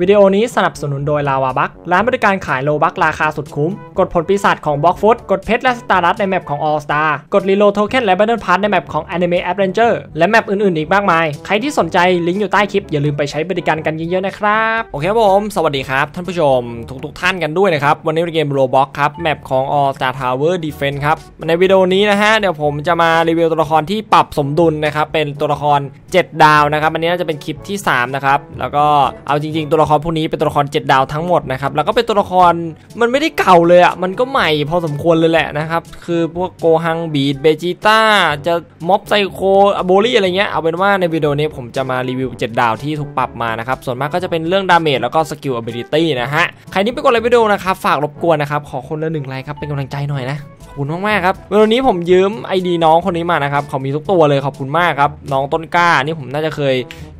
วิดีโอนี้สนับสนุนโดยลาวาบัคร้านบริการขายโลบัคราคาสุดคุ้มกดผลปีศาจของบล็อกฟุตกดเพชรและสตาร์ดัสในแมปของ All Star กดรีโหลดโทเค็นและบัตเทิลพาร์ทในแมปของ Anime Adventure และแมปอื่นๆอีกมากมายใครที่สนใจลิงก์อยู่ใต้คลิปอย่าลืมไปใช้บริการกันเยอะๆนะครับโอเคครับผมสวัสดีครับท่านผู้ชมทุกท่านกันด้วยนะครับวันนี้เป็นเกมโลบ็อกครับแมปของ All Star Tower Defense ครับในวิดีโอนี้นะฮะเดี๋ยวผมจะมารีวิวตัวละครที่ปรับสมดุลนะครับเป็นตัวละคร7ดาวนะครับอันนี้น่าจะเป็นคลิปที่3นะครับแล้วก็เอาจริงๆตัวละครพวกนี้เป็นตัวละคร7ดาวทั้งหมดนะครับแล้วก็เป็นตัวละครมันไม่ได้เก่าเลยอ่ะมันก็ใหม่พอสมควรเลยแหละนะครับคือพวกโกฮังบีดเบจิต้าจะม็อบไซโคโบลี่อะไรเงี้ยเอาเป็นว่าในวิดีโอนี้ผมจะมารีวิว7ดาวที่ถูกปรับมานะครับส่วนมากก็จะเป็นเรื่องดาเมจแล้วก็สกิลอบิลิตี้นะฮะใครที่ไม่กดไลค์วิดีโอนะครับฝากรบกวนนะครับขอคนละ1 ไลค์ครับเป็นกำลังใจหน่อยนะขอบคุณมากๆครับวันนี้ผมยืม ID น้องคนนี้มานะครับเขามีทุกตัวเลยขอบคุณมากครับน้องต้นกล้านี่ผมน่าจะเคย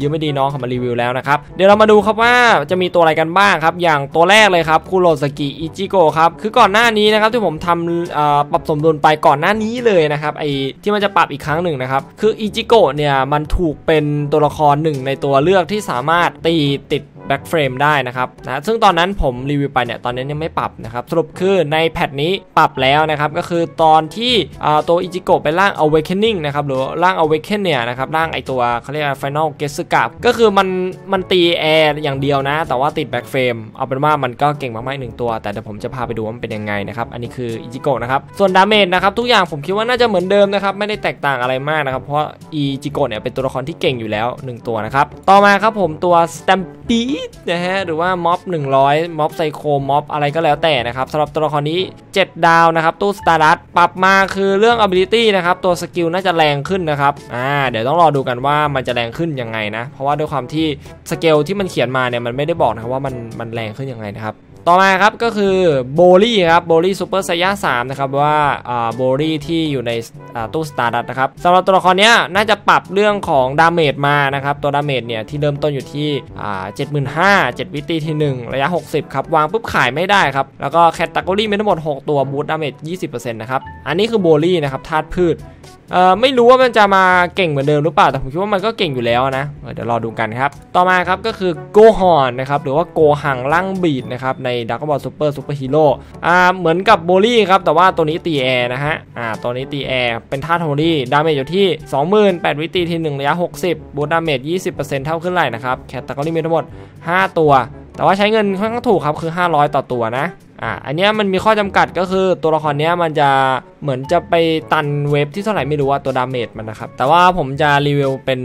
ยืม ID น้องเขามารีวิวแล้วนะครับเดี๋ยวเรามาดูครับว่าจะมีตัวอะไรกันบ้างครับอย่างตัวแรกเลยครับคุโรซากิอิจิโกะครับคือก่อนหน้านี้นะครับที่ผมทำปรับสมดุลไปก่อนหน้านี้เลยนะครับไอที่มันจะปรับอีกครั้งหนึ่งนะครับคืออิจิโกะเนี่ยมันถูกเป็นตัวละครหนึ่งในตัวเลือกที่สามารถตีติดแบ็กเฟรมได้นะครับนะซึ่งตอนนั้นผมรีวิวไปเนี่ยตอนนี้ยังไม่ปรับนะครับสรุปคือในแพทนี้ปรับแล้วนะครับก็คือตอนที่ตัวอิจิโกะเป็นร่าง awakening นะครับหรือร่าง awaken เนี่ยนะครับร่างไอตัวเขาเรียกว่า final getsuga ก็คือมันตีแอร์อย่างเดียวนะแต่ว่าติดแบ็กเฟรมเอาเป็นว่ามันก็เก่งมากๆ1ตัวแต่เดี๋ยวผมจะพาไปดูว่ามันเป็นยังไงนะครับอันนี้คืออิจิโกะนะครับส่วนดาเมจนะครับทุกอย่างผมคิดว่าน่าจะเหมือนเดิมนะครับไม่ได้แตกต่างอะไรมากนะครับเพราะอิจิโกะเนี่ยเป็นตัวละครที่เก่งอยู่แล้ว1ตัวนะครับต่อมาครับผมตัว Stampyนะฮะหรือว่าม็อบ100ม็อบไซโคม็อบอะไรก็แล้วแต่นะครับสำหรับตัวละครนี้7ดาวนะครับตู้สตาร์ดัสปรับมาคือเรื่อง ability นะครับตัวสกิลน่าจะแรงขึ้นนะครับเดี๋ยวต้องรอดูกันว่ามันจะแรงขึ้นยังไงนะเพราะว่าด้วยความที่สเกลที่มันเขียนมาเนี่ยมันไม่ได้บอกนะครับว่ามันแรงขึ้นยังไงนะครับต่อมาครับก็คือโบลี่ครับโบลี่ซูเปอร์ไซย่า3นะครับว่าโบลี่ที่อยู่ในตู้สตาร์ดัสนะครับสำหรับตัวละครนี้น่าจะปรับเรื่องของดาเมจมานะครับตัวดาเมจเนี่ยที่เริ่มต้นอยู่ที่75,000 7วิตีที่1ระยะ60ครับวางปุ๊บขายไม่ได้ครับแล้วก็แคตตากอรี่มีทั้งหมด6ตัวบูทดาเมจ 20% นะครับอันนี้คือโบลี่นะครับธาตุพืชไม่รู้ว่ามันจะมาเก่งเหมือนเดิมหรือเปล่าแต่ผมคิดว่ามันก็เก่งอยู่แล้วนะเดี๋ยวรอดูกันครับต่อมาครับก็คือโกฮอนนะครับหรือว่าโกหังร่างบีดนะครับในดราก้อนบอลซูเปอร์ฮีโร่เหมือนกับโบลี่ครับแต่ว่าตัวนี้ตีแอร์นะฮะตัวนี้ตีแอร์เป็นท่าโทรี่ดาเมจอยู่ที่ 28,000 วิตีที่1ระยะ60บูทดาเมจ 20% เท่าขึ้นไหลนะครับแคตตากอรี่มีทั้งหมด5ตัวแต่ว่าใช้เงินค่อนข้างถูกครับคือ500ต่อตัวนะอันนี้มันมีข้อจำกัดก็คือตัวละครนี้มันจะเหมือนจะไปตันเวฟที่เท่าไหร่ไม่รู้ว่าตัวดาเมจมันนะครับแต่ว่าผมจะรีวิวเป็น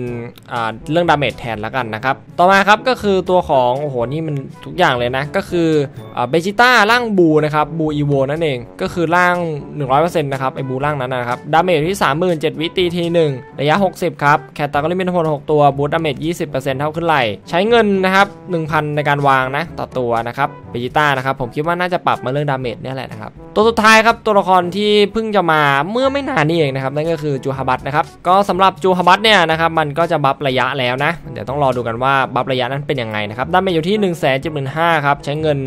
เรื่องดาเมจแทนแล้วกันนะครับต่อมาครับก็คือตัวของโอ้โหนี่มันทุกอย่างเลยนะก็คือเบจิต้าร่างบูนะครับบูอีโวนั่นเองก็คือร่าง 100% นะครับไอบูร่างนั้นนะครับดาเมจที่ 37,000 วิตีที1ระยะ60ครับแคตตากอรี่มีทั้งหมด6ตัวบูทดาเมจ 20% เท่าขึ้นไหลใช้เงินนะครับ 1,000 ในการวางนะต่อตัวนะครับเบจิต้านะครับผมคิดว่าน่าจะปรับมาเรื่องดาเมจนี่แหละนะครับตัวสุดท้ายครับตัวละครที่เพิ่งจะมาเมื่อไม่นานนี่เองนะครับนั่นก็คือจูฮาบัตนะครับก็สำหรับจูฮาบัตเนี่ยนะครับมันก็จะบัฟระยะแล้วนะเดี๋ยวต้องรอดูกันว่าบัฟระยะนั้นเป็นยังไงนะครับดาเมจอยู่ที่ 175,000 ครับใช้เงิน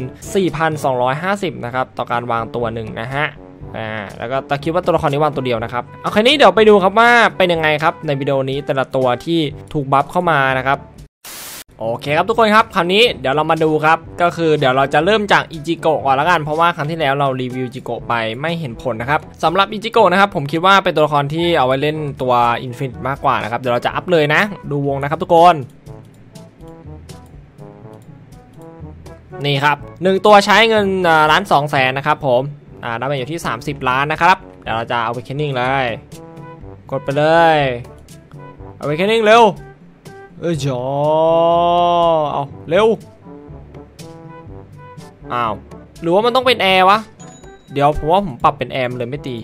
4,250 นะครับต่อการวางตัวหนึ่งนะฮะแล้วก็ตะคิดว่าตัวละครนี้วางตัวเดียวนะครับเอาคราวนี้เดี๋ยวไปดูครับว่าเป็นยังไงครับในวิดีโอนี้แต่ละตัวที่ถูกบัฟเข้ามานะครับโอเคครับทุกคนครับคราวนี้เดี๋ยวเรามาดูครับก็คือเดี๋ยวเราจะเริ่มจากอิจิโกะก่อนละกันเพราะว่าครั้งที่แล้วเรารีวิวอิจิโกะไปไม่เห็นผลนะครับสำหรับอิจิโกะนะครับผมคิดว่าเป็นตัวละครที่เอาไว้เล่นตัวอินฟินิตมากกว่านะครับเดี๋ยวเราจะอัพเลยนะดูวงนะครับทุกคนนี่ครับ1ตัวใช้เงิน1,200,000นะครับผมดาเมจอยู่ที่30ล้านนะครับเดี๋ยวเราจะเอาไปแคนนิ่งเลยกดไปเลยเอาไปแคนนิ่งเร็วจอเอาเร็วอ้าวหรือว่ามันต้องเป็นแอร์วะเดี๋ยวผมว่าผมปรับเป็นแอร์เลยไม่ตี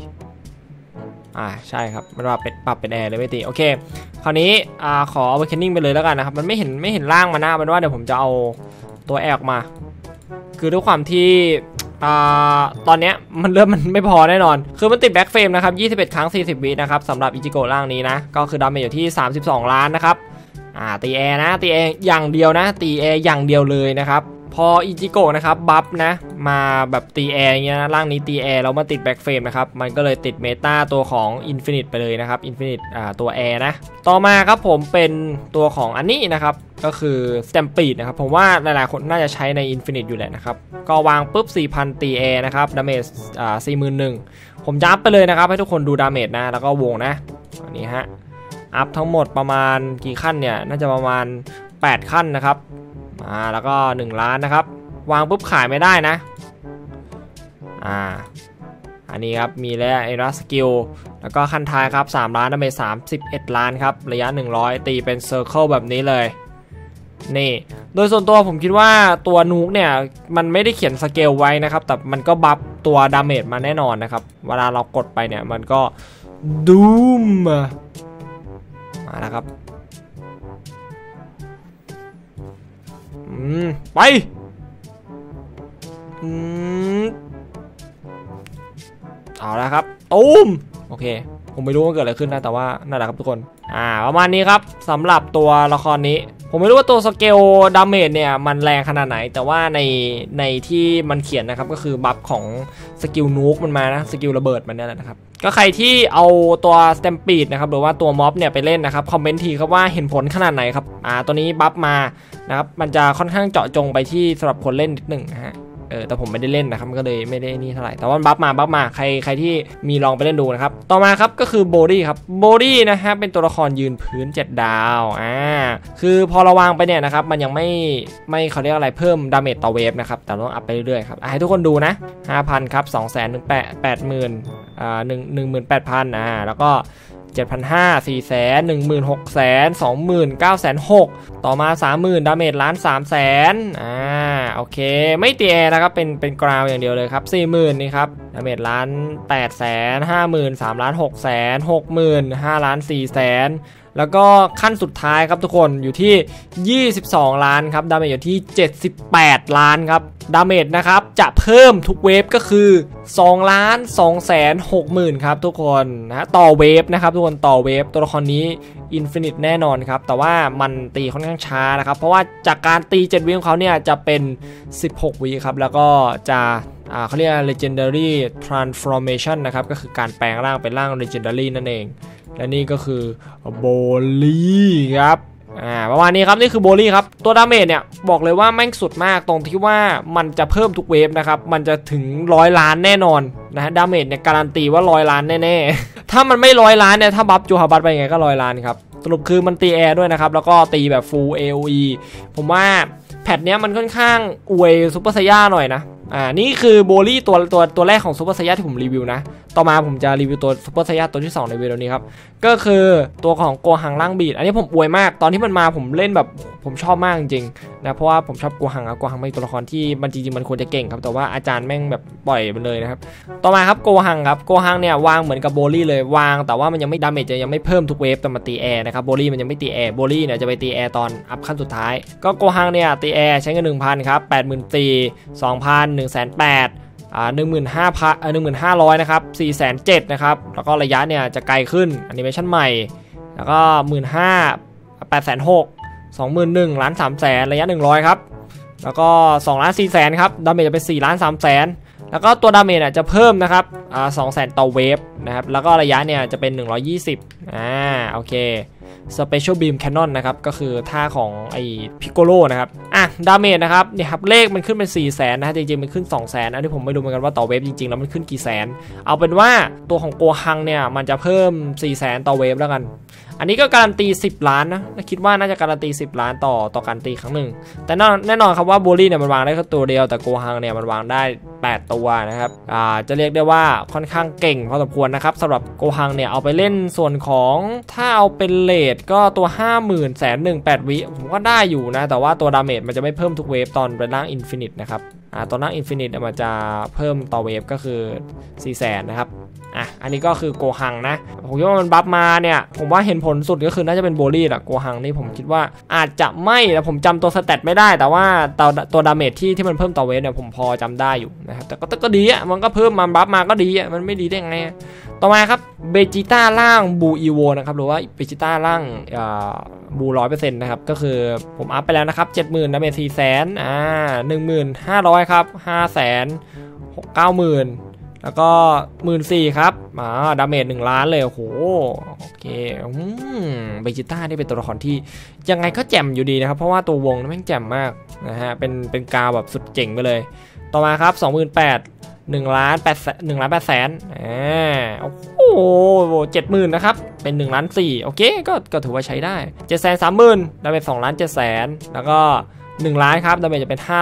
ใช่ครับมันว่าเป็นปรับเป็นแอร์เลยไม่ตีโอเคคราวนี้ขอเอาไปแคนนิ่งไปเลยแล้วกันนะครับมันไม่เห็นร่างมาหน้ามันว่าเดี๋ยวผมจะเอาตัวแอร์ออกมาคือด้วยความที่ตอนนี้มันเริ่มมันไม่พอแน่นอนคือมันติดแบ็กเฟรมนะครับ21ครั้ง40วินะครับสำหรับอิจิโกะร่างนี้นะก็คือดาเมจอยู่ที่32ล้านนะครับตีแอร์นะตีแอร์อย่างเดียวนะตีแอร์อย่างเดียวเลยนะครับ พออิจิโกะนะครับบัฟนะมาแบบตีแอร์เงี้ยนะร่างนี้ตีแอร์แล้วมาติดแบ็กเฟรมนะครับมันก็เลยติดเมตาตัวของอินฟินิตไปเลยนะครับอินฟินิตตัวแอร์นะต่อมาครับผมเป็นตัวของอันนี้นะครับก็คือสแตมปีดนะครับผมว่าหลายๆคนน่าจะใช้ในอินฟินิตอยู่แหละนะครับก็วางปุ๊บ 4,000 ตีแอร์นะครับดาเมจ41,000ผมจับไปเลยนะครับให้ทุกคนดูดาเมจนะแล้วก็วงนะอันนี้ฮะอัพทั้งหมดประมาณกี่ขั้นเนี่ยน่าจะประมาณ8ขั้นนะครับแล้วก็1ล้านนะครับวางปุ๊บขายไม่ได้นะอันนี้ครับมีแล้วเอราสกิลแล้วก็ขั้นท้ายครับ3ล้านดาเมจ31ล้านครับระยะ100ตีเป็นเซอร์เคิลแบบนี้เลยนี่โดยส่วนตัวผมคิดว่าตัวนูกเนี่ยมันไม่ได้เขียนสเกลไว้นะครับแต่มันก็บัฟตัวดาเมจมาแน่นอนนะครับเวลาเรากดไปเนี่ยมันก็ดูมมาแล้วครับไปเอาละครับตูมโอเคผมไม่รู้ว่าเกิดอะไรขึ้นนะแต่ว่านั่นแหละครับทุกคนประมาณนี้ครับสำหรับตัวละครนี้ผมไม่รู้ว่าตัวสเกลดาเมจเนี่ยมันแรงขนาดไหนแต่ว่าในที่มันเขียนนะครับก็คือบัฟของสกิลนูกมันมานะสกิลระเบิดมันนี่แหละนะครับก็ใครที่เอาตัวสเตมปีดนะครับหรือว่าตัวม็อบเนี่ยไปเล่นนะครับคอมเมนต์ทีครับว่าเห็นผลขนาดไหนครับตัวนี้บัฟมานะครับมันจะค่อนข้างเจาะจงไปที่สำหรับคนเล่นนิดหนึ่งนะฮะแต่ผมไม่ได้เล่นนะครับก็เลยไม่ได้นี่เท่าไหร่แต่ว่าบัฟมาใครที่มีลองไปเล่นดูนะครับต่อมาครับก็คือโบดี้ครับโบดี้นะฮะเป็นตัวละครยืนพื้น7ดาวคือพอระวางไปเนี่ยนะครับมันยังไม่เขาเรียกอะไรเพิ่มดาเมจต่อเวฟนะครับแต่ต้องอัพไปเรื่อยๆครับให้ทุกคนดูนะ 5,000 ครับ 200,000 180,000 18,000 แล้วก็ 7,500 400,000 16,000 20,000 9,600 ต่อมา 30,000 ดาเมจ 1,300,000 โอเคไม่ตีแอร์นะครับเป็นกราวอย่างเดียวเลยครับ 40,000 นี่ครับดาเมจ 1,800,000 50,000 3,600,000 60,000 5,400,000แล้วก็ขั้นสุดท้ายครับทุกคนอยู่ที่22ล้านครับดาเมจอยู่ที่78ล้านครับดาเมจนะครับจะเพิ่มทุกเวฟก็คือ2,260,000ครับทุกคนนะต่อเวฟนะครับทุกคนต่อเวฟตัวละครนี้อินฟินิตแน่นอนครับแต่ว่ามันตีค่อนข้างช้านะครับเพราะว่าจากการตี7วิของเขาเนี่ยจะเป็น16วิครับแล้วก็จะเขาเรียก legendary transformation นะครับก็คือการแปลงร่างเป็นร่าง legendary นั่นเองและนี่ก็คือโบลี่ครับประมาณนี้ครับนี่คือโบลี่ครับตัวดาเมจเนี่ยบอกเลยว่าแม่งสุดมากตรงที่ว่ามันจะเพิ่มทุกเวฟนะครับมันจะถึง100ล้านแน่นอนนะฮะดาเมจเนี่ยการันตีว่า100ล้านแน่ๆถ้ามันไม่100ล้านเนี่ยถ้าบัฟจูฮาบัตไปยังไงก็100ล้านครับสรุปคือมันตีแอร์ด้วยนะครับแล้วก็ตีแบบ full AOE ผมว่าแพทเนี้ยมันค่อนข้างอวยซุปเปอร์ไซย่าหน่อยนะนี่คือโบลี่ตัวแรกของซูเปอร์ไซย่าที่ผมรีวิวนะต่อมาผมจะรีวิวตัวซูเปอร์ไซย่าตัวที่2ในวิดีโอนี้ครับก็คือตัวของโกหังล่างบีดอันนี้ผมอวยมากตอนที่มันมาผมเล่นแบบผมชอบมากจริงๆนะเพราะว่าผมชอบโกหังเป็นตัวละครที่มันจริงๆมันควรจะเก่งครับแต่ว่าอาจารย์แม่งแบบปล่อยมันเลยนะครับต่อมาครับโกหังเนี่ยวางเหมือนกับโบลี่เลยวางแต่ว่ามันยังไม่ดาเมจยังไม่เพิ่มทุกเวฟแต่มาตีแอร์นะครับโบลี่มันยังไม่ตีแอร์โบลี่เนี่ยจะไปตีแอร์ตอนอัพขั้นสุดท้ายก็โกหังเนี่ยตีแอร์ใช้เงิน 1,000 ครับ 84,000 2,000180,000 15,000 15,000นะครับ470,000นะครับแล้วก็ระยะเนี่ยจะไกลขึ้นแอนิเมชั่นใหม่แล้วก็15,000 860,000 21,000 300,000ระยะ100ครับแล้วก็2,400,000ครับดาเมจจะเป็น4,300,000แล้วก็ตัวดาเมจจะเพิ่มนะครับ200,000ต่อเวฟนะครับแล้วก็ระยะเนี่ยจะเป็น120โอเคสเปเชียลบีมแคนนอนนะครับก็คือท่าของไอพิโกโลนะครับดาเมจนะครับเนี่ยครับเลขมันขึ้นเป็น 400,000 นะฮะจริงๆมันขึ้น 200,000 อันนี้ผมไม่รู้เหมือนกันว่าต่อเวฟจริงๆแล้วมันขึ้นกี่แสนเอาเป็นว่าตัวของโกฮังเนี่ยมันจะเพิ่ม 400,000 ต่อเวฟแล้วกันอันนี้ก็การันตี10ล้านนะคิดว่าน่าจะการันตี10ล้านต่อการตีครั้งหนึ่งแต่แน่นอนครับว่าโบลี่เนี่ยมันวางได้แค่ตัวเดียวแต่โกฮังเนี่ยมันวางได้8ตัวนะครับจะเรียกได้ว่าค่อนข้างเก่งพอสมควรนะครับสำหรับโกฮังเนี่ยเอาไปเล่นส่วนของถ้าเอาเป็นเลทก็ตัว 50,000 118,000 วิผมก็ได้อยู่นะแต่ว่าตัวดาเมจมันจะไม่เพิ่มทุกเวฟตอนเป็นร่างอินฟินิตนะครับตอนร่างอินฟินิตมันจะเพิ่มต่อเวฟก็คือ 400,000 นะครับอันนี้ก็คือโกฮังนะผมว่ามันบัฟมาเนี่ยผมว่าเห็นผลสุดก็คือน่าจะเป็นโบลี่แหละโกฮังนี่ผมคิดว่าอาจจะไม่แต่ผมจำตัวสเตตไม่ได้แต่ว่าตัวดาเมจที่มันเพิ่มต่อเวฟเนี่ยผมพอจำได้อยู่นะครับแต่ก็ดีอ่ะมันก็เพิ่มมาบัฟมาก็ดีอ่ะมันไม่ดีได้ไง ต่อมาครับเบจิต้าร่างบูอีโวนะครับหรือว่าเบจิต้าร่างบู100%นะครับก็คือผมอัพไปแล้วนะครับ 70,000 ดาเมจ 400,000 1,500 ครับ 500,000 90,000แล้วก็14,000ครับดาเมจ1,000,000เลยโอ้โหโอเคเบจิต้านี่เป็นตัวละครที่ยังไงก็แจ่มอยู่ดีนะครับเพราะว่าตัววงนั้นแม่งแจ่มมากนะฮะเป็นกาวแบบสุดเจ๋งไปเลยต่อมาครับ 28,000 1,800,000โอ้โห 70,000 นะครับเป็น1,400,000โอเคก็ถือว่าใช้ได้ 730,000 ดาเมจ 2,700,000แล้วก็1,000,000ครับดาเมจจะเป็น5,000,000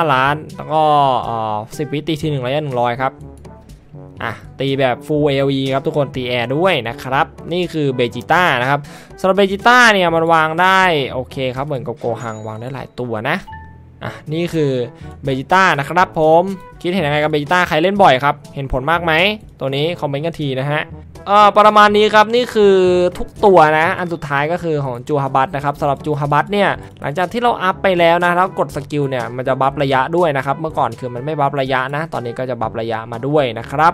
แล้วก็10 วิตีที1 ระยะ100ครับตีแบบ full AOE ครับทุกคนตีแอร์ด้วยนะครับนี่คือเบจิต้านะครับสำหรับเบจิต้าเนี่ยมันวางได้โอเคครับเหมือนกับโกฮังวางได้หลายตัวนะนี่คือเบจิต้านะครับผมคิดเห็นยังไงกับเบจิต้าใครเล่นบ่อยครับเห็นผลมากไหมตัวนี้คอมเมนต์กันทีนะฮะประมาณนี้ครับนี่คือทุกตัวนะอันสุดท้ายก็คือของจูฮาบัตนะครับสำหรับจูฮาบัตเนี่ยหลังจากที่เราอัพไปแล้วนะแล้วกดสกิลเนี่ยมันจะบัฟระยะด้วยนะครับเมื่อก่อนคือมันไม่บัฟระยะนะตอนนี้ก็จะบัฟระยะมาด้วยนะครับ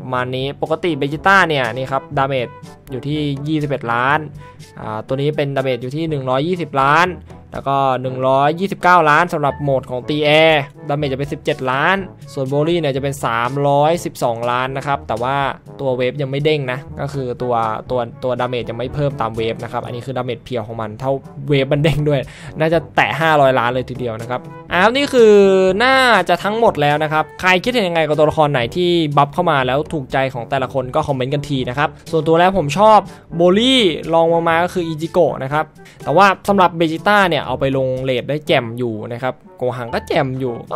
ประมาณนี้ปกติเบจิต้าเนี่ยนี่ครับดาเมจอยู่ที่21,000,000ตัวนี้เป็นดาเมจอยู่ที่120,000,000แล้วก็129,000,000สำหรับโหมดของตีแอร์ดาเมจจะเป็น17,000,000ส่วนโบลี่เนี่ยจะเป็น312,000,000นะครับแต่ว่าตัวเวฟยังไม่เด้งนะก็คือตัวดาเมจยังไม่เพิ่มตามเวฟนะครับอันนี้คือดาเมจเพียวของมันเท่าเวฟมันเด้งด้วยน่าจะแตะ500,000,000เลยทีเดียวนะครับนี่คือน่าจะทั้งหมดแล้วนะครับใครคิดเห็นยังไงกับตัวละครไหนที่บัฟเข้ามาแล้วถูกใจของแต่ละคนก็คอมเมนต์กันทีนะครับส่วนตัวแล้วผมชอบโบลี่ลองมาก็คืออิจิโกะนะครับแต่ว่าสำหรับเบจิต้าเนี่ยเอาไปลงเลทได้แจ่มอยู่นะครับโกหังก็แจ่มอยู่เ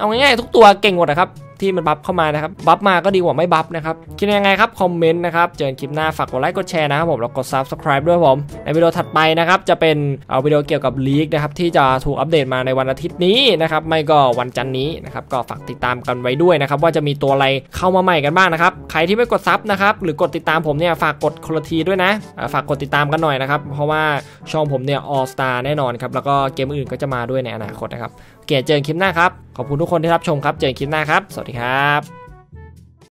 อาง่ายๆทุกตัวเก่งหมดนะครับที่มันบัฟเข้ามานะครับบัฟมาก็ดีกว่าไม่บัฟนะครับคิดยังไงครับคอมเมนต์นะครับเจอกันคลิปหน้าฝากกดไลค์กดแชร์นะครับผมแล้วกด Subscribe ด้วยผมในวิดีโอถัดไปนะครับจะเป็นวิดีโอเกี่ยวกับลีกนะครับที่จะถูกอัปเดตมาในวันอาทิตย์นี้นะครับไม่ก็วันจันนี้นะครับก็ฝากติดตามกันไว้ด้วยนะครับว่าจะมีตัวอะไรเข้ามาใหม่กันบ้างนะครับใครที่ไม่กดซับนะครับหรือกดติดตามผมเนี่ยฝากกดคนละทีด้วยนะฝากกดติดตามกันหน่อยนะครับเพราะว่าช่องผมเนี่ย All Star แน่นอนครับแล้วก็เกมอื่นก็จะมาด้วยในอนาคตนะครับเจอกันคลิปหน้าครับขอบคุณทุกคนที่รับชมครับเจอกันคลิปหน้าครับสวัสดีครับ